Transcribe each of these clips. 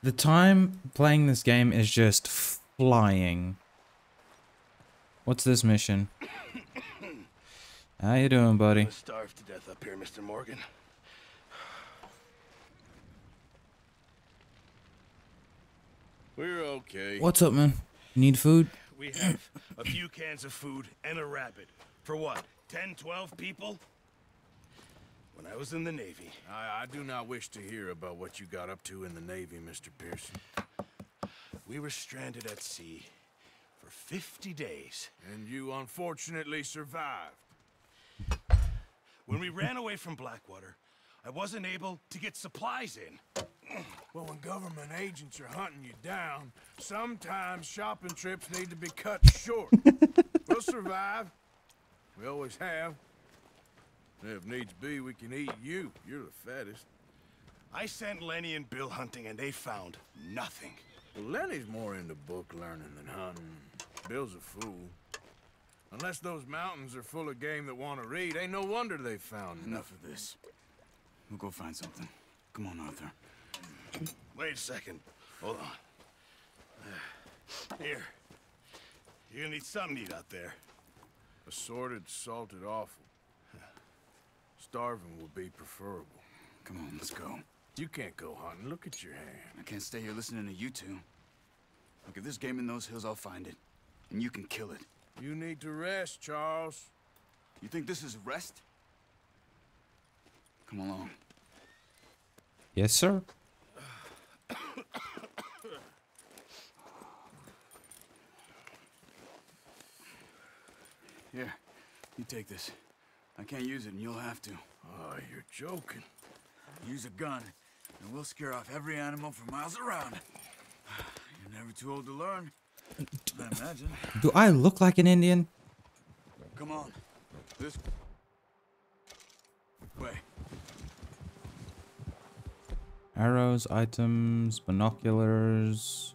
The time playing this game is just flying. What's this mission? How you doing, buddy? I'm starved to death up here, Mr. Morgan. We're okay. What's up, man? Need food? We have a few cans of food and a rabbit. For what? 10, 12 people? When I was in the Navy. I do not wish to hear about what you got up to in the Navy, Mr. Pearson. We were stranded at sea for 50 days. And you unfortunately survived. When we ran away from Blackwater, I wasn't able to get supplies in. Well, when government agents are hunting you down, sometimes shopping trips need to be cut short. We'll survive. We always have. If needs be, we can eat you. You're the fattest. I sent Lenny and Bill hunting, and they found nothing. Well, Lenny's more into book learning than hunting. Bill's a fool. Unless those mountains are full of game that want to read, ain't no wonder they found enough of this. We'll go find something. Come on, Arthur. Wait a second. Hold on. Here. You're gonna need something to eat out there. Assorted, salted offal. Starving will be preferable. Come on, let's go. You can't go hunting. Look at your hand. I can't stay here listening to you two. Look, if there's game in those hills, I'll find it. And you can kill it. You need to rest, Charles. You think this is rest? Come along. Yes, sir. Here, you take this. I can't use it, and you'll have to. Oh, you're joking. Use a gun, and we'll scare off every animal for miles around. You're never too old to learn. I imagine. Do I look like an Indian? Come on. This way. Arrows, items, binoculars.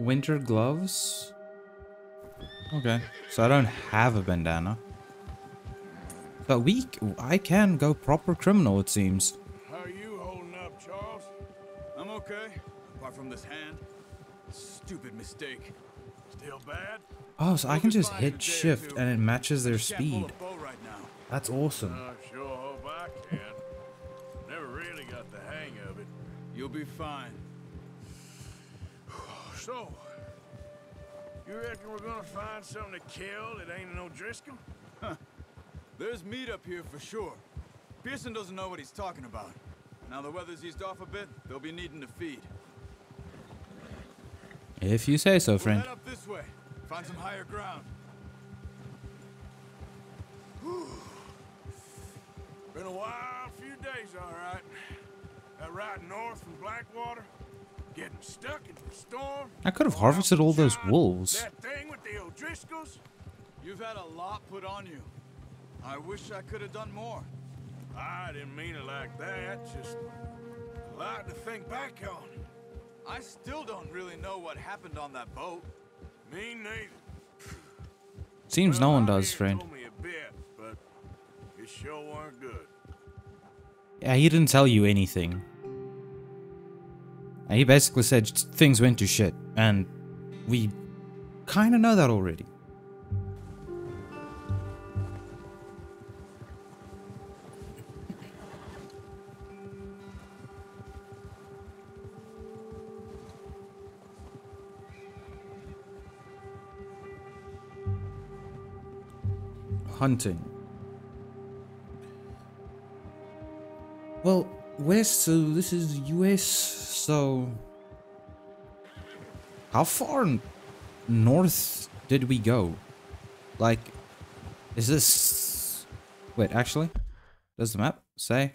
Winter gloves? Okay, so I don't have a bandana. But I can go proper criminal, it seems. How are you holding up, Charles? I'm okay, apart from this hand. Stupid mistake. Still bad? Oh, so I can just hit shift and it matches their speed. That's awesome. I sure hope I can. Never really got the hang of it. You'll be fine. So, you reckon we're gonna find something to kill that ain't an O'Driscoll? Huh. There's meat up here for sure. Pearson doesn't know what he's talking about. Now the weather's eased off a bit, they'll be needing to feed. If you say so, friend. We'll head up this way. Find some higher ground. Whew. Been a wild few days, all right. That ride north from Blackwater. Getting stuck in the storm. I could have harvested all those wolves. That thing with the O'Driscolls? You've had a lot put on you. I wish I could have done more. I didn't mean it like that. Just a lot to think back on. I still don't really know what happened on that boat. Me neither. Seems no one does, friend. Told me a bit, but it sure weren't good. Yeah, he didn't tell you anything. And he basically said things went to shit, and we kind of know that already. Hunting. Well, West, so this is US, so how far north did we go? Like, is this, wait, actually, does the map say?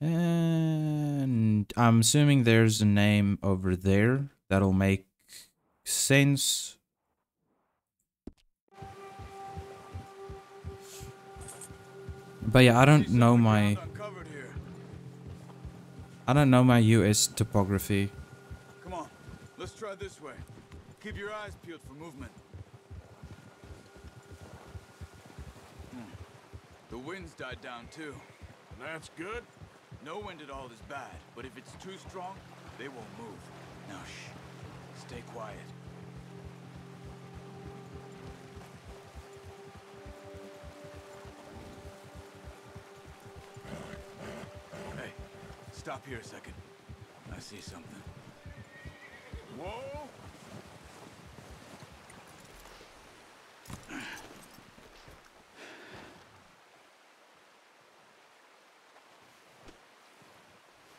And I'm assuming there's a name over there that'll make sense. But yeah, I don't know my US topography. Come on, let's try this way. Keep your eyes peeled for movement. The wind's died down too. And that's good? No wind at all is bad, but if it's too strong, they won't move. Now shh, stay quiet. Hey, stop here a second. I see something. Whoa!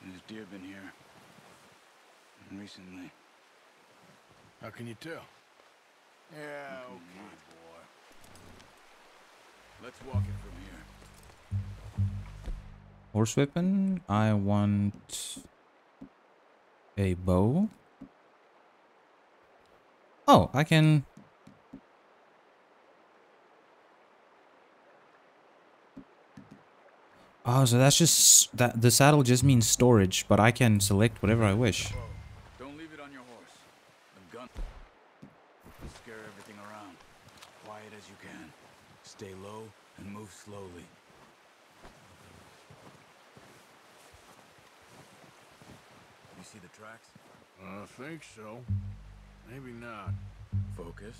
There's deer been here. Recently. How can you tell? Yeah, okay, boy. Let's walk it from here. Horse weapon. I want a bow. Oh, I can. Oh, so that's just that the saddle just means storage, but I can select whatever I wish. Don't leave it on your horse. I'm gonna scare everything around. Quiet as you can. Stay low and move slowly. You see the tracks? I think so. Maybe not. Focus.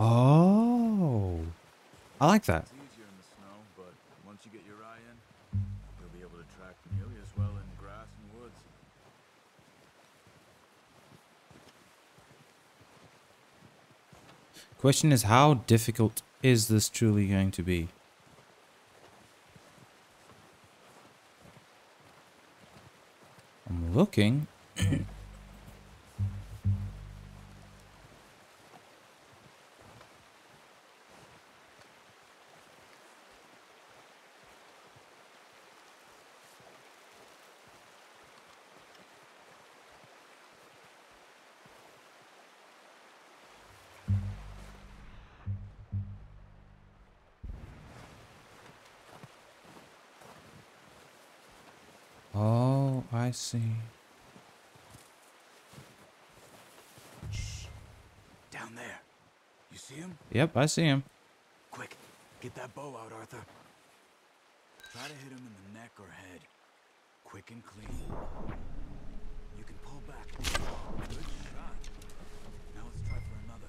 Oh, I like that. It's easier in the snow, but once you get your eye in, you'll be able to track nearly as well in grass and woods. Question is, how difficult is this truly going to be? I'm looking. I see. Shh. Down there. You see him? Yep, I see him. Quick, get that bow out, Arthur. Try to hit him in the neck or head. Quick and clean. You can pull back. Good shot. Now let's try for another.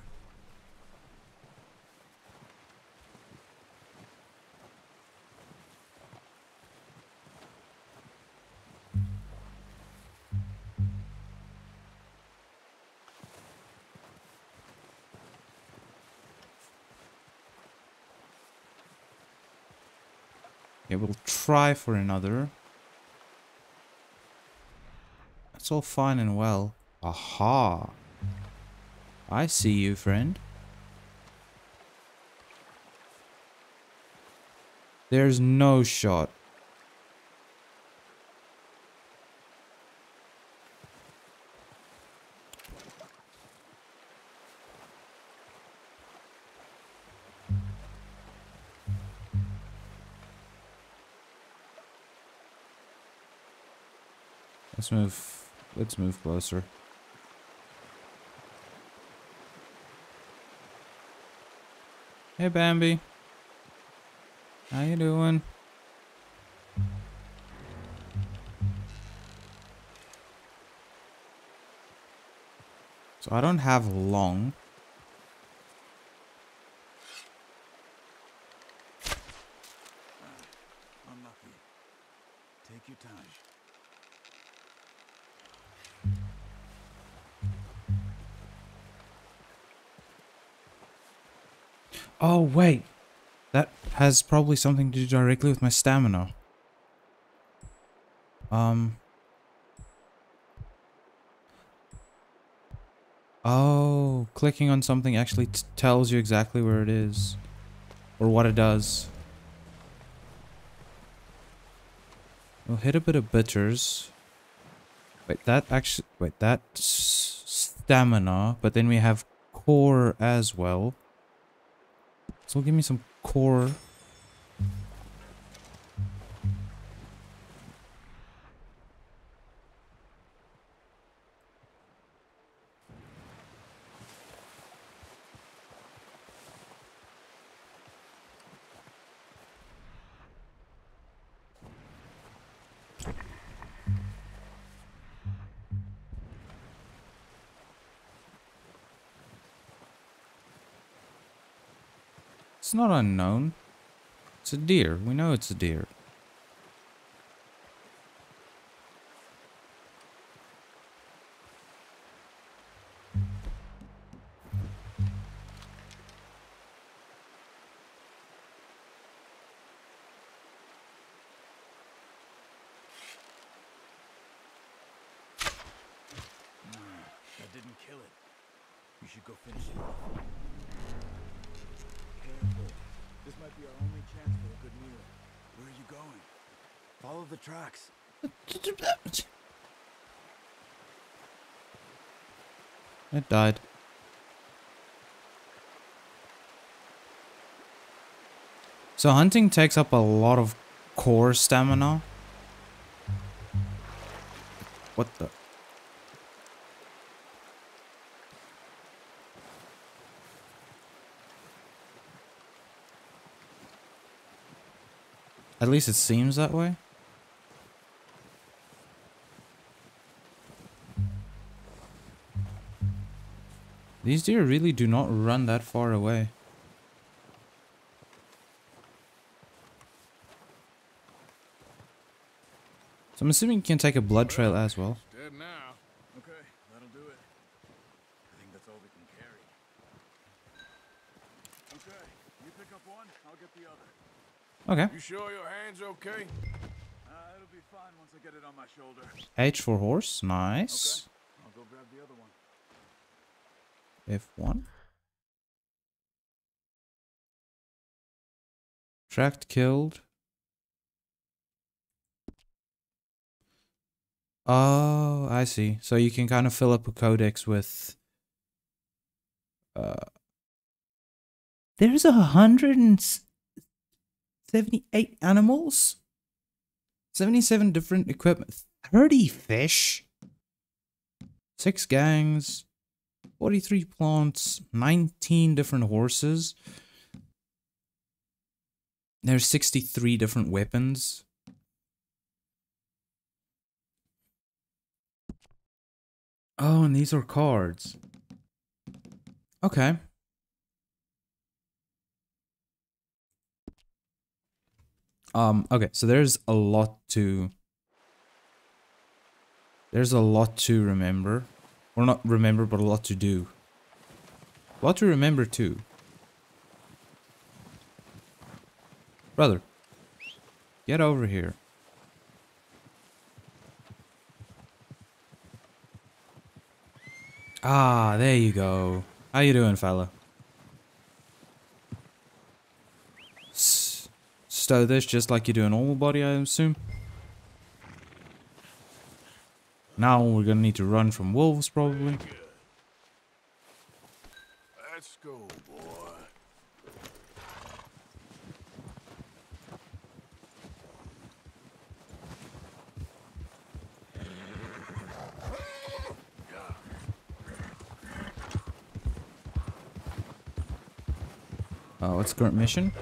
Okay, we'll try for another. That's all fine and well. Aha! I see you, friend. There's no shot. Let's move closer. Hey Bambi. How you doing? So I don't have long. Unlucky. Take your time. Oh, wait. That has probably something to do directly with my stamina. Oh, clicking on something actually tells you exactly where it is. Or what it does. We'll hit a bit of bitters. Wait, that's stamina. But then we have core as well. So give me some core. It's not unknown. It's a deer. We know it's a deer. Tracks. It died. So hunting takes up a lot of core stamina. What the? At least it seems that way. These deer really do not run that far away. So I'm assuming you can take a blood trail as well. Dead now. Okay, that'll do it. I think that's all we can carry. Okay, you pick up one, I'll get the other. Okay. You sure your hand's okay? It'll be fine once I get it on my shoulder. H for horse, nice. Okay, I'll go grab the other one. F1. Tracked, killed. Oh, I see. So you can kind of fill up a codex with... There's 178 animals? 77 different equipment. 30 fish? 6 gangs. 43 plants, 19 different horses. There's 63 different weapons. Oh, and these are cards. Okay. Okay, so there's a lot to remember. Or not remember, but a lot to do. A lot to remember too. Brother, get over here. Ah, there you go. How you doing, fella? Stow this just like you do a normal body, I assume. Now we're gonna need to run from wolves, probably. Let's go, boy. What's current mission?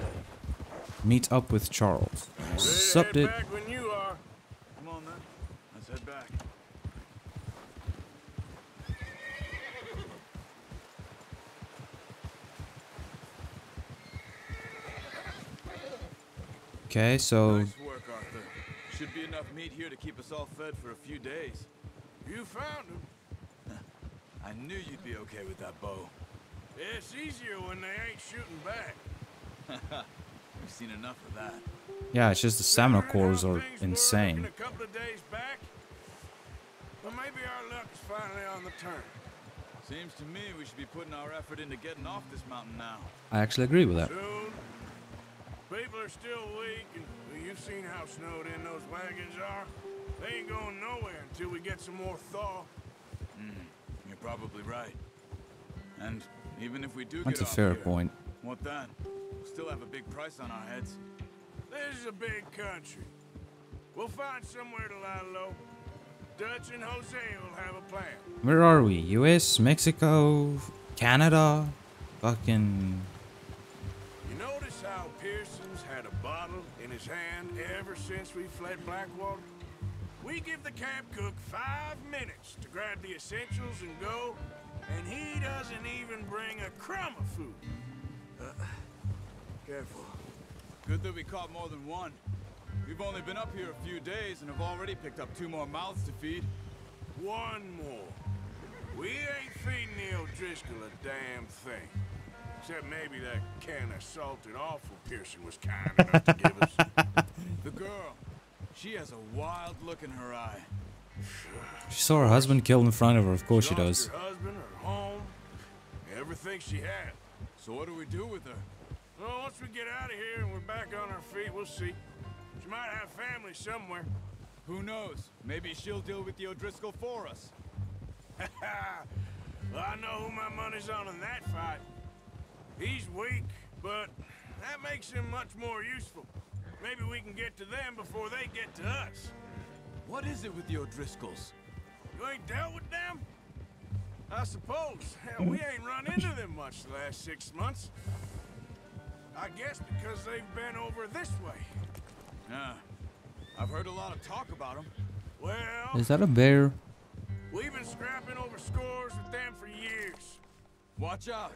Meet up with Charles. Sup, dude. Come on, man. Let's head back. Okay, so nice work, Arthur. Should be enough meat here to keep us all fed for a few days. You found him. I knew you'd be okay with that bow. Yeah, it's easier when they ain't shooting back. We've seen enough of that. Yeah, it's just the stamina cores are insane. A couple of days back, but maybe our luck's finally on the turn. Seems to me we should be putting our effort into getting off this mountain now. I actually agree with that. Soon. People are still weak, and you've seen how snowed in those wagons are. They ain't going nowhere until we get some more thaw. You're probably right. And even if we do get off here, what then? We'll still have a big price on our heads. This is a big country. We'll find somewhere to lie low. Dutch and Hosea will have a plan. Where are we? U.S., Mexico, Canada, fucking... Pearson's had a bottle in his hand ever since we fled Blackwater. We give the camp cook 5 minutes to grab the essentials and go, and he doesn't even bring a crumb of food. Careful. Good that we caught more than one. We've only been up here a few days and have already picked up 2 more mouths to feed. 1 more. We ain't feeding the O'Driscoll a damn thing. Except maybe that can of salted offal Pearson was kind enough to give us. The girl, she has a wild look in her eye. She saw her husband killed in front of her, of course she does. Her husband, her home, everything she had. So what do we do with her? Well, once we get out of here and we're back on our feet, we'll see. She might have family somewhere. Who knows? Maybe she'll deal with the O'Driscoll for us. Well, I know who my money's on in that fight. He's weak, but that makes him much more useful. Maybe we can get to them before they get to us. What is it with the O'Driscolls? You ain't dealt with them? I suppose. Hell, we ain't run into them much the last 6 months. I guess because they've been over this way. Yeah. I've heard a lot of talk about them. Well... Is that a bear? We've been scrapping over scores with them for years. Watch out.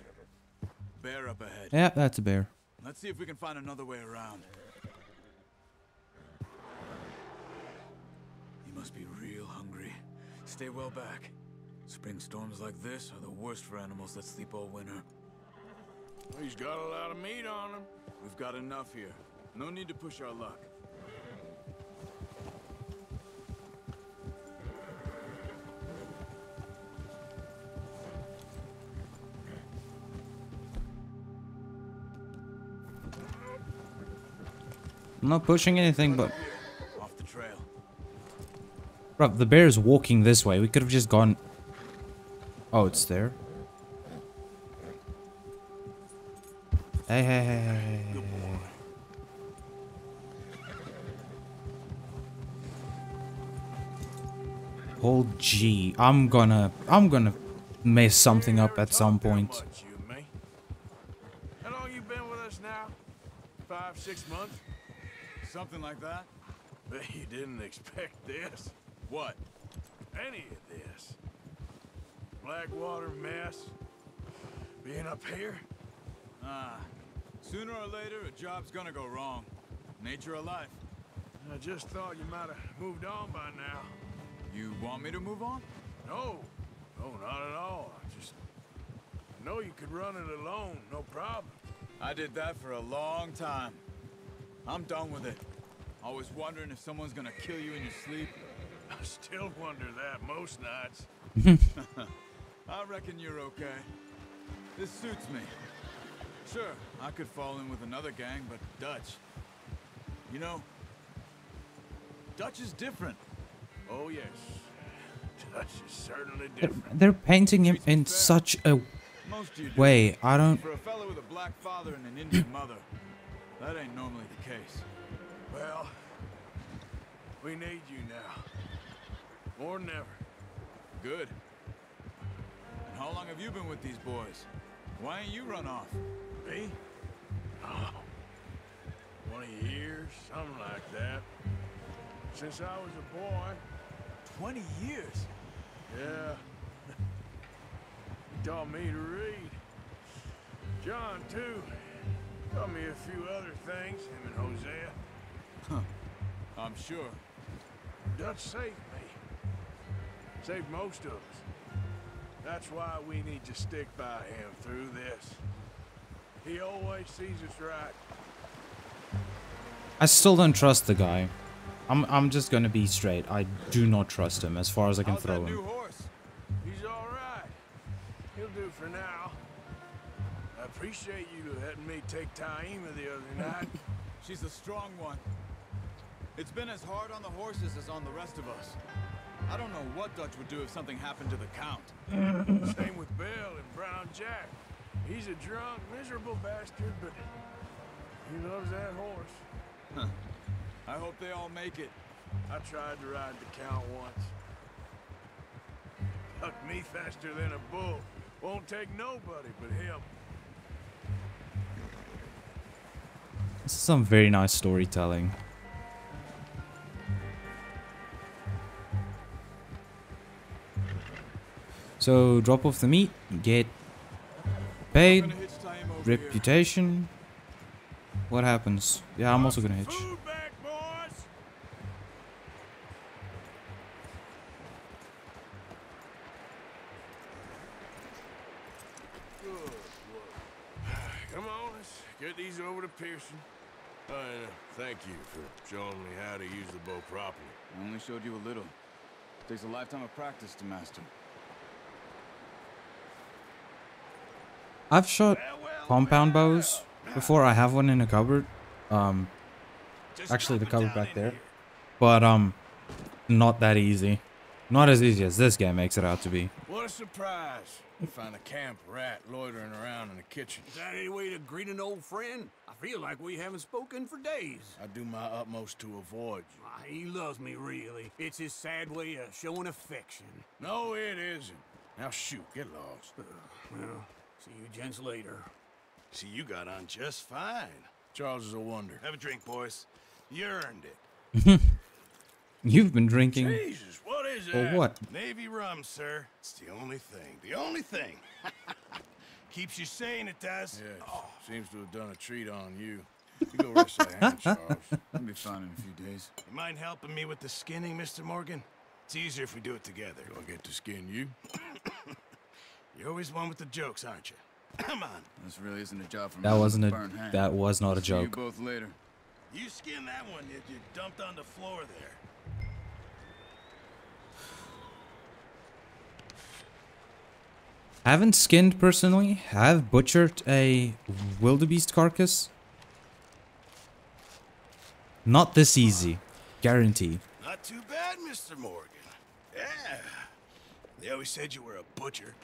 Bear up ahead. Yeah, that's a bear. Let's see if we can find another way around. Must be real hungry. Stay well back. Spring storms like this are the worst for animals that sleep all winter. Well, he's got a lot of meat on him. We've got enough here. No need to push our luck. I'm not pushing anything, but... Bruh, the bear is walking this way. We could have just gone... Oh, it's there. Hey, hey, hey, hey. Oh, gee. I'm gonna mess something up at some point. How long you been with us now? 5, 6 months? Something like that? Bet you didn't expect this. What? Any of this. Blackwater mess. Being up here? Sooner or later, a job's gonna go wrong. Nature of life. I just thought you might have moved on by now. You want me to move on? No. No, not at all. I just know you could run it alone, no problem. I did that for a long time. I'm done with it. Always wondering if someone's gonna kill you in your sleep. I still wonder that most nights. I reckon you're okay. This suits me. Sure, I could fall in with another gang, but Dutch. You know, Dutch is different. Oh, yes. Dutch is certainly different. They're painting him in such a way. I don't... For a fellow with a black father and an Indian mother, that ain't normally the case. Well, we need you now. More than ever. Good. And how long have you been with these boys? Why ain't you run off? Me? Oh, 20 years, something like that. Since I was a boy. 20 years? Yeah. He taught me to read. John, too. Taught me a few other things, him and Hosea. Huh. I'm sure. Dutch saved me. Saved most of us. That's why we need to stick by him through this. He always sees us right. I still don't trust the guy. I'm just gonna be straight. I do not trust him as far as I can throw him. How's that new horse? He's all right. He'll do for now. I appreciate you letting me take Taima the other night. She's a strong one. It's been as hard on the horses as on the rest of us. I don't know what Dutch would do if something happened to the Count. Same with Bill and Brown Jack. He's a drunk, miserable bastard, but he loves that horse. Huh. I hope they all make it. I tried to ride the Count once. Bucked me faster than a bull. Won't take nobody but him. This is some very nice storytelling. So, drop off the meat, get paid, reputation, What happens? Yeah, I'm also gonna hitch. Come on, let's get these over to Pearson. Thank you for showing me how to use the bow properly. I only showed you a little. It takes a lifetime of practice to master. I've shot compound bows before. I have one in a cupboard. Actually, the cupboard back there. But not that easy. Not as easy as this guy makes it out to be. What a surprise! You find a camp rat loitering around in the kitchen. Is that any way to greet an old friend? I feel like we haven't spoken for days. I do my utmost to avoid you. Ah, he loves me, really. It's his sad way of showing affection. No, it isn't. Now shoot, get lost. Well, see you gents later. See, you got on just fine. Charles is a wonder. Have a drink, boys. You earned it. You've been drinking. Jesus, what is that? Or what? Navy rum, sir. It's the only thing. The only thing. Keeps you sane, it does. Yeah, oh. Seems to have done a treat on you. You go rest your hand, Charles. I'll be fine in a few days. You mind helping me with the skinning, Mr. Morgan? It's easier if we do it together. Do I get to skin you? You're always one with the jokes, aren't you? Come on. This really isn't a job for me. That was not a joke. You both later. You skinned that one. You dumped on the floor there. I haven't skinned personally. I've butchered a wildebeest carcass. Not this easy, guaranteed. Not too bad, Mr. Morgan. Yeah. They always said you were a butcher.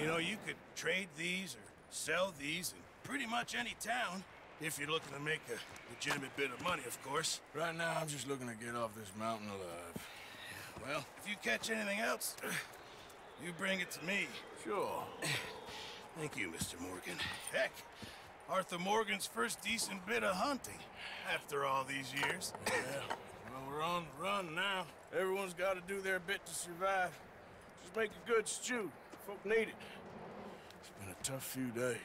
You know, you could trade these or sell these in pretty much any town. If you're looking to make a legitimate bit of money, of course. Right now, I'm just looking to get off this mountain alive. Well, if you catch anything else, you bring it to me. Sure. Thank you, Mr. Morgan. Heck, Arthur Morgan's first decent bit of hunting after all these years. Yeah. Well, we're on the run now. Everyone's got to do their bit to survive. Just make a good stew. Folk need it. It's been a tough few days.